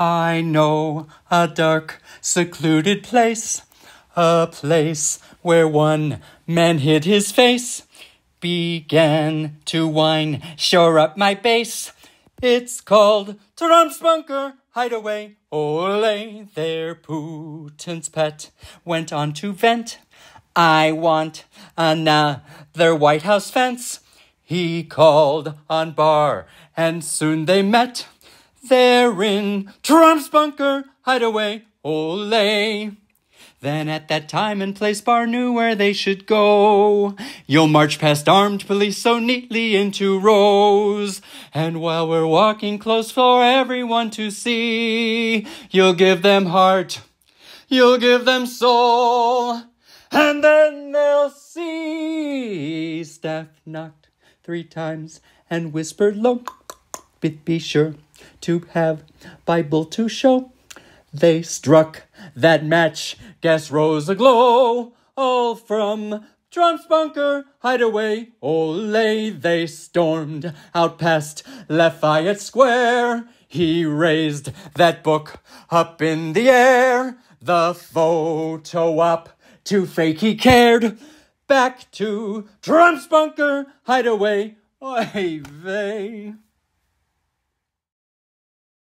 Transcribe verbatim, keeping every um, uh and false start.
I know a dark, secluded place, a place where one man hid his face, began to whine, shore up my base. It's called Trump's bunker hideaway. Ole, there Putin's pet went on to vent. I want another White House fence. He called on Barr, and soon they met. They're in Trump's bunker hideaway. Ole. Then at that time and place Barr knew where they should go. You'll march past armed police so neatly into rows. And while we're walking close for everyone to see, you'll give them heart, you'll give them soul. And then they'll see. Staff knocked three times and whispered low, but be sure to have Bible to show. They struck that match, gas rose aglow, all from Trump's bunker hideaway. Ole, they stormed out past Lafayette Square. He raised that book up in the air, the photo op, too fake he cared. Back to Trump's bunker hideaway, oy vey.